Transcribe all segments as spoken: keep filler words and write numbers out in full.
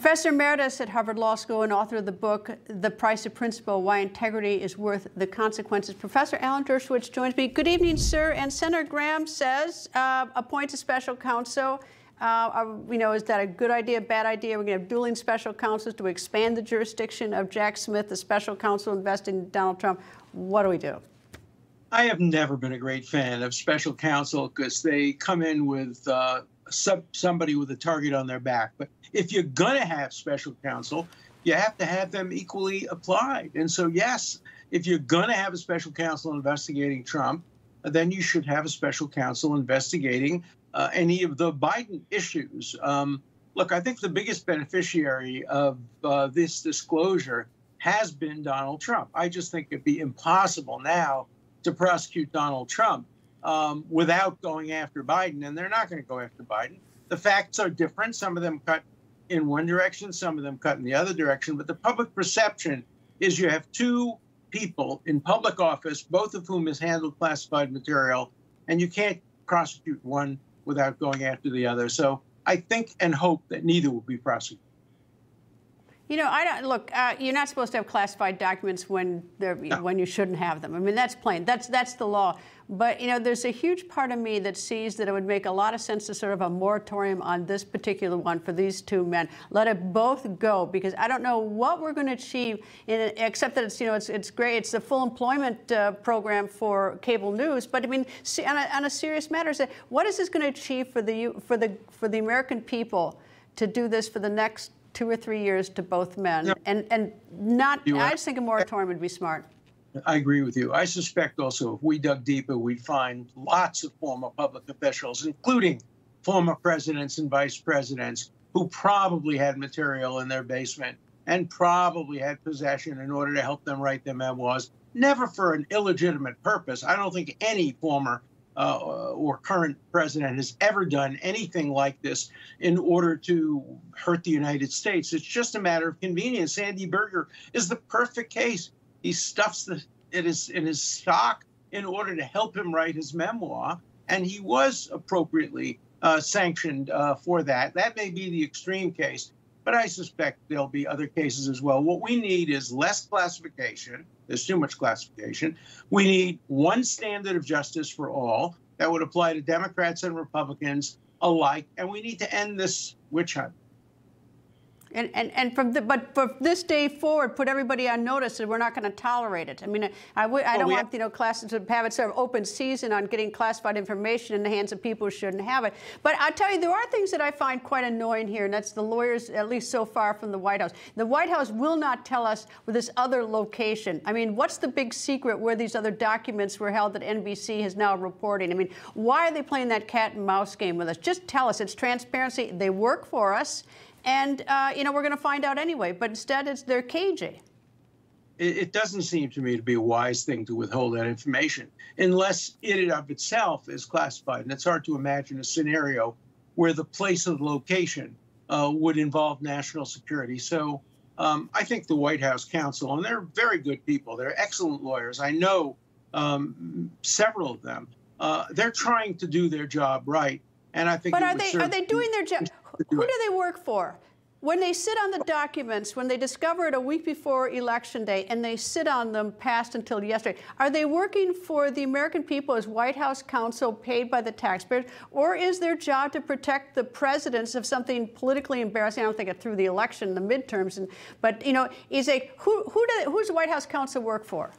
Professor Emeritus at Harvard Law School and author of the book, The Price of Principle, Why Integrity is Worth the Consequences. Professor Alan Dershowitz joins me. Good evening, sir. And Senator Graham says, uh, appoint a special counsel. Uh, are, you know, is that a good idea, bad idea? We're going to have dueling special counsels to expand the jurisdiction of Jack Smith, the special counsel invested in Donald Trump. What do we do? I have never been a great fan of special counsel because they come in with uh, sub somebody with a target on their back. But if you're going to have special counsel, you have to have them equally applied. And so, yes, if you're going to have a special counsel investigating Trump, then you should have a special counsel investigating uh, any of the Biden issues. Um, look, I think the biggest beneficiary of uh, this disclosure has been Donald Trump. I just think it'd be impossible now to prosecute Donald Trump um, without going after Biden, and they're not going to go after Biden. The facts are different. Some of them cut in one direction, some of them cut in the other direction. But the public perception is you have two people in public office, both of whom has handled classified material, and you can't prosecute one without going after the other. So I think and hope that neither will be prosecuted. You know, I don't look. Uh, you're not supposed to have classified documents when they're no. when you shouldn't have them. I mean, that's plain. That's that's the law. But you know, there's a huge part of me that sees that it would make a lot of sense to sort of a moratorium on this particular one for these two men. Let it both go, because I don't know what we're going to achieve. In it, except that it's you know it's it's great. It's the full employment uh, program for cable news. But I mean, see, on, a, on a serious matter, so what is this going to achieve for the for the for the American people to do this for the next two or three years to both men? No. And and not, I just think a moratorium would be smart. I agree with you. I suspect also if we dug deeper, we'd find lots of former public officials, including former presidents and vice presidents, who probably had material in their basement and probably had possession in order to help them write their memoirs, never for an illegitimate purpose. I don't think any former uh, or current president has ever done anything like this in order to hurt the United States. It's just a matter of convenience. Sandy Berger is the perfect case. He stuffs the, it is in his stock in order to help him write his memoir, and he was appropriately uh, sanctioned uh, for that. That may be the extreme case, but I suspect there'll be other cases as well. What we need is less classification. There's too much classification. We need one standard of justice for all that would apply to Democrats and Republicans alike, and we need to end this witch hunt. And and and from the, but from this day forward, put everybody on notice that we're not going to tolerate it. I mean, I would I well, don't want you know classes to have it sort of open season on getting classified information in the hands of people who shouldn't have it. But I tell you, there are things that I find quite annoying here, and that's the lawyers, at least so far, from the White House. The White House will not tell us with this other location. I mean, what's the big secret where these other documents were held that N B C is now reporting? I mean, why are they playing that cat and mouse game with us? Just tell us. It's transparency. They work for us. And, uh, you know, we're going to find out anyway. But instead, it's they're cagey. It, it doesn't seem to me to be a wise thing to withhold that information unless it in of itself is classified. And it's hard to imagine a scenario where the place of location uh, would involve national security. So um, I think the White House counsel, and they're very good people. They're excellent lawyers. I know um, several of them. Uh, they're trying to do their job right. And I think But are they are they doing their job? Who do they work for? When they sit on the documents, when they discover it a week before Election Day, and they sit on them past until yesterday, are they working for the American people as White House counsel paid by the taxpayers, or is their job to protect the presidents of something politically embarrassing? I don't think it through the election, the midterms, and, but you know, is a who who do, who's the White House counsel work for?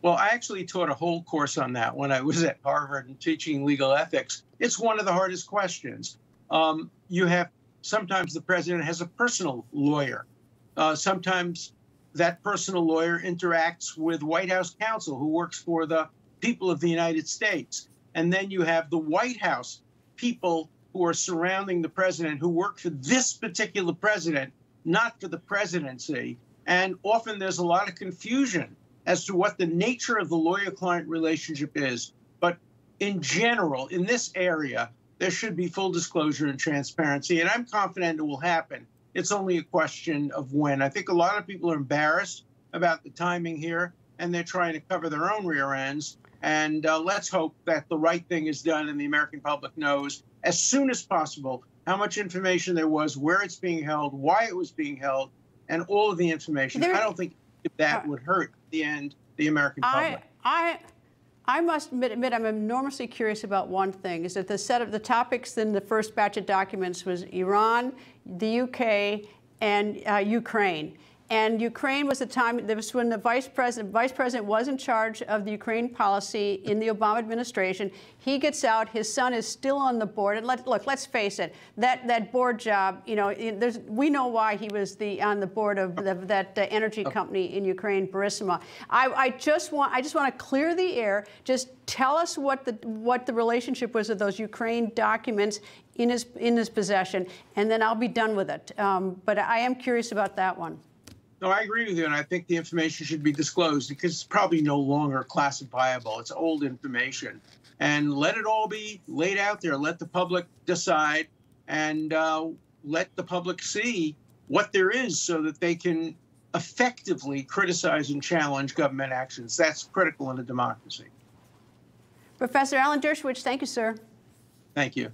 Well, I actually taught a whole course on that when I was at Harvard and teaching legal ethics. It's one of the hardest questions. Um, you have sometimes the president has a personal lawyer. Uh, sometimes that personal lawyer interacts with White House counsel who works for the people of the United States. And then you have the White House people who are surrounding the president who work for this particular president, not for the presidency. And often there's a lot of confusion as to what the nature of the lawyer-client relationship is. But in general, in this area, there should be full disclosure and transparency, and I'm confident it will happen. It's only a question of when. I think a lot of people are embarrassed about the timing here, and they're trying to cover their own rear ends. And uh, let's hope that the right thing is done and the American public knows as soon as possible how much information there was, where it's being held, why it was being held, and all of the information. There, I don't think that would hurt, at the end, the American public. I, I, I must admit, admit, I'm enormously curious about one thing, is that the set of the topics in the first batch of documents was Iran, the U K, and uh, Ukraine. And Ukraine was the time, that was when the vice president, vice president was in charge of the Ukraine policy in the Obama administration. He gets out, his son is still on the board. And let, look, let's face it, that, that board job, you know, there's, we know why he was the, on the board of the, that uh, energy company in Ukraine, Burisma. I, I just want, I just want to clear the air. Just tell us what the, what the relationship was of those Ukraine documents in his, in his possession, and then I'll be done with it. Um, but I am curious about that one. No, I agree with you, and I think the information should be disclosed because it's probably no longer classifiable. It's old information. And let it all be laid out there. Let the public decide, and uh, let the public see what there is so that they can effectively criticize and challenge government actions. That's critical in a democracy. Professor Alan Dershowitz, thank you, sir. Thank you.